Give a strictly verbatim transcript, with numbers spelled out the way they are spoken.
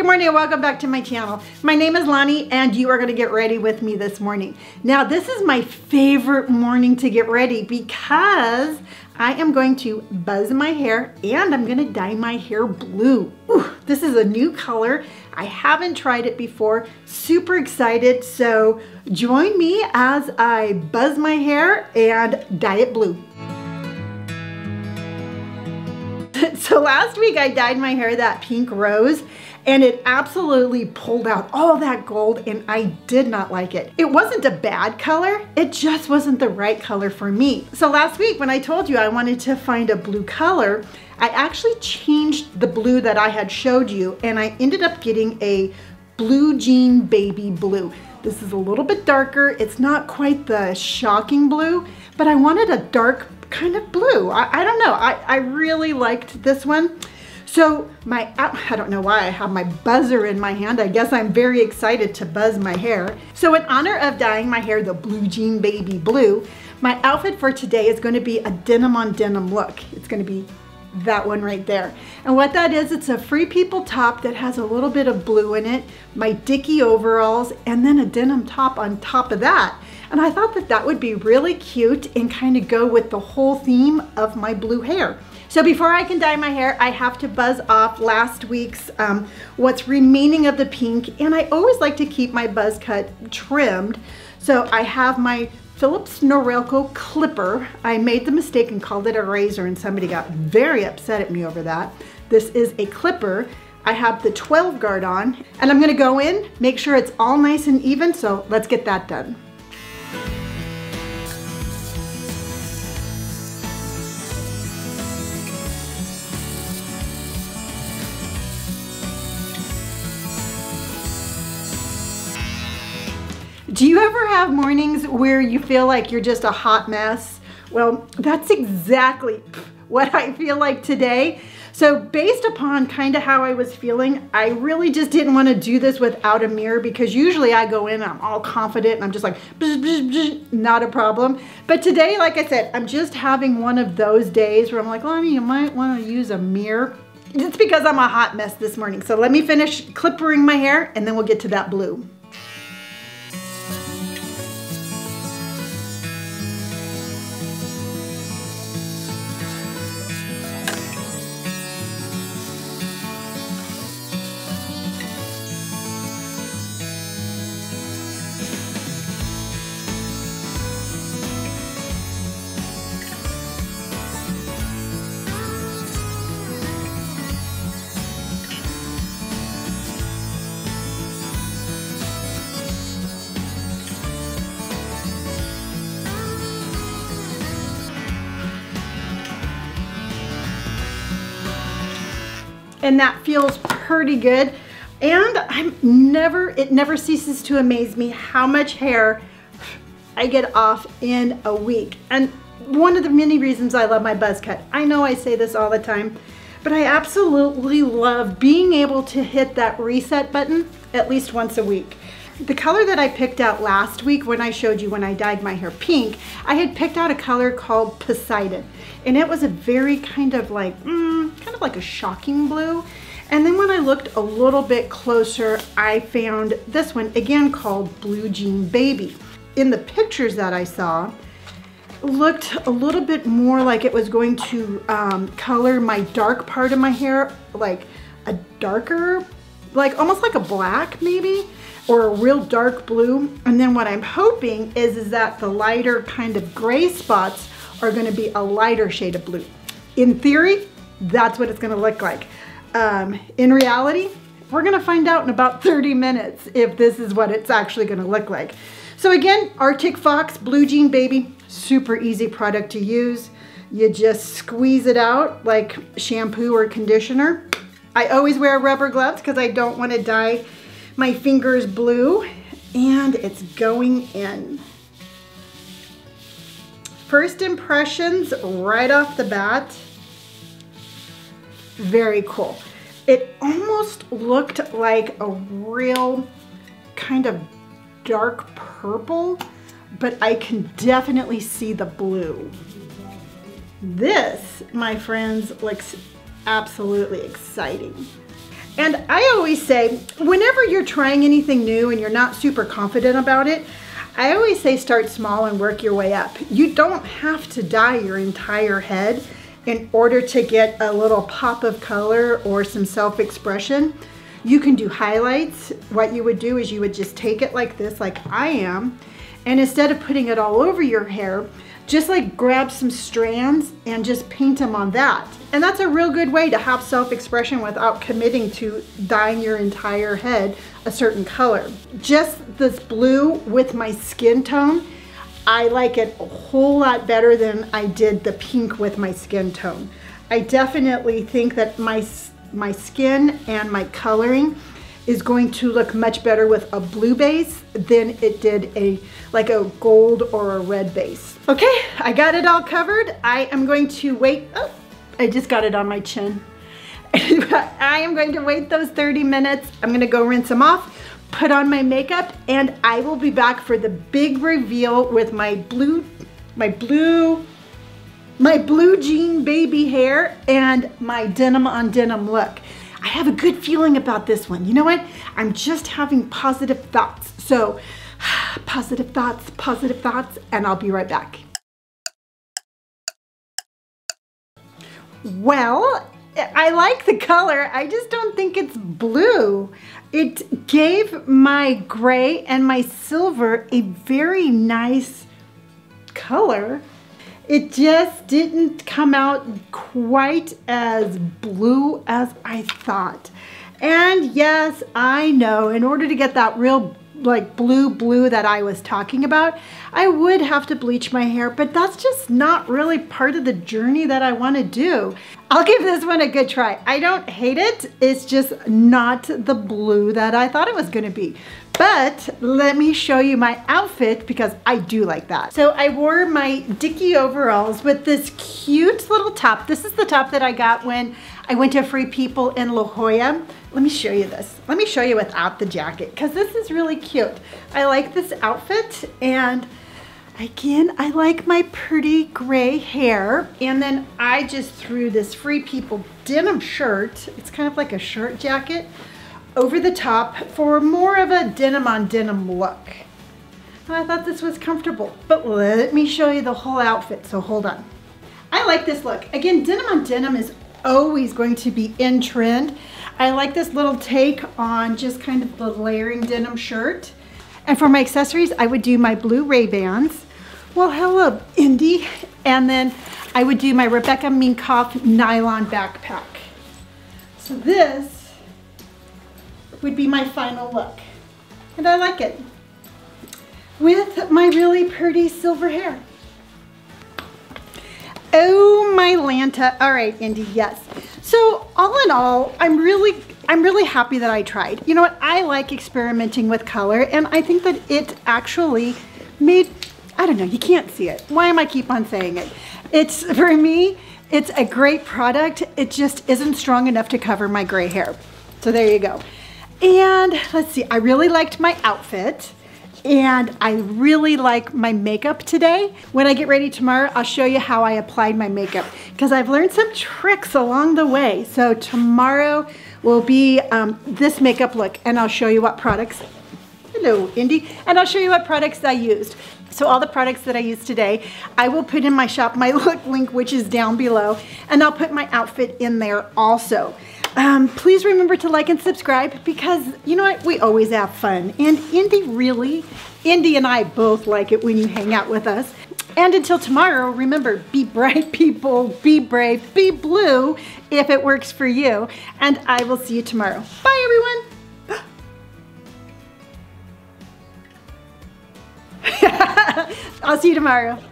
Good morning and welcome back to my channel. My name is Lonnie and you are going to get ready with me this morning. Now this is my favorite morning to get ready because I am going to buzz my hair and I'm going to dye my hair blue. Ooh, this is a new color. I haven't tried it before. Super excited. So join me as I buzz my hair and dye it blue. So last week I dyed my hair that pink rose and it absolutely pulled out all that gold and I did not like it. It wasn't a bad color, it just wasn't the right color for me. So last week when I told you I wanted to find a blue color, I actually changed the blue that I had showed you and I ended up getting a Blue Jean Baby blue. This is a little bit darker, it's not quite the shocking blue, but I wanted a dark kind of blue. I, I don't know, I, I really liked this one. So my, I don't know why I have my buzzer in my hand. I guess I'm very excited to buzz my hair. So in honor of dyeing my hair the Blue Jean Baby blue, my outfit for today is going to be a denim on denim look. It's going to be that one right there. And what that is, it's a Free People top that has a little bit of blue in it, my Dickie overalls, and then a denim top on top of that. And I thought that that would be really cute and kind of go with the whole theme of my blue hair. So before I can dye my hair, I have to buzz off last week's, um, what's remaining of the pink. And I always like to keep my buzz cut trimmed. So I have my Philips Norelco clipper. I made the mistake and called it a razor and somebody got very upset at me over that. This is a clipper. I have the twelve guard on and I'm gonna go in, make sure it's all nice and even. So let's get that done. Do you ever have mornings where you feel like you're just a hot mess? Well, that's exactly what I feel like today. So based upon kind of how I was feeling, I really just didn't want to do this without a mirror because usually I go in and I'm all confident and I'm just like, bzz, bzz, bzz, not a problem. But today, like I said, I'm just having one of those days where I'm like, Lonnie, you might want to use a mirror. It's because I'm a hot mess this morning. So let me finish clippering my hair and then we'll get to that blue. And that feels pretty good. And I'm never, it never ceases to amaze me how much hair I get off in a week. And one of the many reasons I love my buzz cut, I know I say this all the time, but I absolutely love being able to hit that reset button at least once a week. The color that I picked out last week when I showed you when I dyed my hair pink, I had picked out a color called Poseidon. And it was a very kind of like, mm, kind of like a shocking blue. And then when I looked a little bit closer, I found this one, again called Blue Jean Baby. In the pictures that I saw, looked a little bit more like it was going to um, color my dark part of my hair, like a darker, like almost like a black maybe, or a real dark blue. And then what I'm hoping is, is that the lighter kind of gray spots are gonna be a lighter shade of blue. In theory, that's what it's gonna look like. Um, in reality, we're gonna find out in about thirty minutes if this is what it's actually gonna look like. So again, Arctic Fox Blue Jean Baby, super easy product to use. You just squeeze it out like shampoo or conditioner. I always wear rubber gloves because I don't want to dye my fingers blue, and it's going in. First impressions right off the bat, very cool. It almost looked like a real kind of dark purple, but I can definitely see the blue. This, my friends, looks absolutely exciting. And I always say, whenever you're trying anything new and you're not super confident about it, I always say start small and work your way up. You don't have to dye your entire head in order to get a little pop of color or some self-expression. You can do highlights. What you would do is you would just take it like this, like I am, and instead of putting it all over your hair, just like grab some strands and just paint them on that. And that's a real good way to have self-expression without committing to dyeing your entire head a certain color. Just this blue with my skin tone, I like it a whole lot better than I did the pink with my skin tone. I definitely think that my my skin and my coloring is going to look much better with a blue base than it did a like a gold or a red base. Okay, I got it all covered. I am going to wait. Oh, I just got it on my chin. I am going to wait those thirty minutes. I'm gonna go rinse them off, put on my makeup, and I will be back for the big reveal with my blue, my blue, my blue jean baby hair and my denim on denim look. I have a good feeling about this one. You know what? I'm just having positive thoughts. So positive thoughts, positive thoughts, and I'll be right back. Well, I like the color. I just don't think it's blue. It gave my gray and my silver a very nice color. It just didn't come out quite as blue as I thought. And yes, I know, in order to get that real like blue blue that I was talking about, I would have to bleach my hair, but that's just not really part of the journey that I want to do. I'll give this one a good try. I don't hate it. It's just not the blue that I thought it was going to be. But let me show you my outfit because I do like that. So I wore my Dickie overalls with this cute little top. This is the top that I got when I went to Free People in La Jolla. Let me show you this. Let me show you without the jacket because this is really cute. I like this outfit, and again, I like my pretty gray hair. And then I just threw this Free People denim shirt. It's kind of like a shirt jacket over the top for more of a denim on denim look. And I thought this was comfortable, but let me show you the whole outfit, so hold on. I like this look. Again, denim on denim is always going to be in trend. I like this little take on just kind of the layering denim shirt. And for my accessories, I would do my blue Ray-Bans. Well, hello, Indy. And then I would do my Rebecca Minkoff nylon backpack. So this would be my final look, and I like it with my really pretty silver hair. Oh my Lanta. All right, Indy, yes. So all in all, I'm really I'm really happy that I tried. You know what, I like experimenting with color, and I think that it actually made, I don't know, you can't see it. Why am I keep on saying it? It's, for me, it's a great product. It just isn't strong enough to cover my gray hair. So there you go. And let's see, I really liked my outfit, and I really like my makeup today. When I get ready tomorrow, I'll show you how I applied my makeup because I've learned some tricks along the way. So tomorrow will be um, this makeup look, and I'll show you what products, hello Indy, and I'll show you what products I used. So all the products that I used today, I will put in my shop, my look link, which is down below, and I'll put my outfit in there also. Um, please remember to like and subscribe because you know what? We always have fun. And Indy really, Indy and I both like it when you hang out with us. And until tomorrow, remember, be bright people, be brave, be blue if it works for you. And I will see you tomorrow. Bye everyone. I'll see you tomorrow.